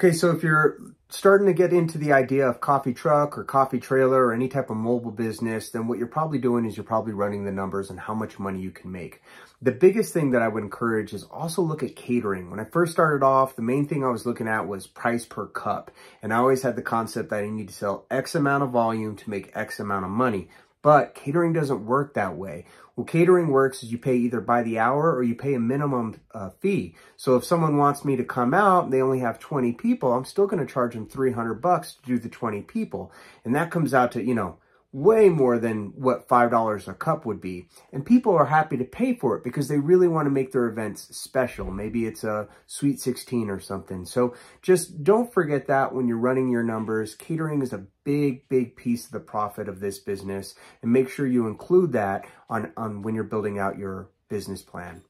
Okay, so if you're starting to get into the idea of coffee truck or coffee trailer or any type of mobile business, then what you're probably doing is you're probably running the numbers on how much money you can make. The biggest thing that I would encourage is also look at catering. When I first started off, the main thing I was looking at was price per cup. And I always had the concept that I need to sell X amount of volume to make X amount of money. But catering doesn't work that way. What catering works is you pay either by the hour or you pay a minimum fee. So if someone wants me to come out and they only have 20 people, I'm still going to charge them $300 to do the 20 people. And that comes out to, you know, way more than what $5 a cup would be. And people are happy to pay for it because they really want to make their events special. Maybe it's a Sweet 16 or something. So just don't forget that when you're running your numbers. Catering is a big piece of the profit of this business, and make sure you include that on when you're building out your business plan.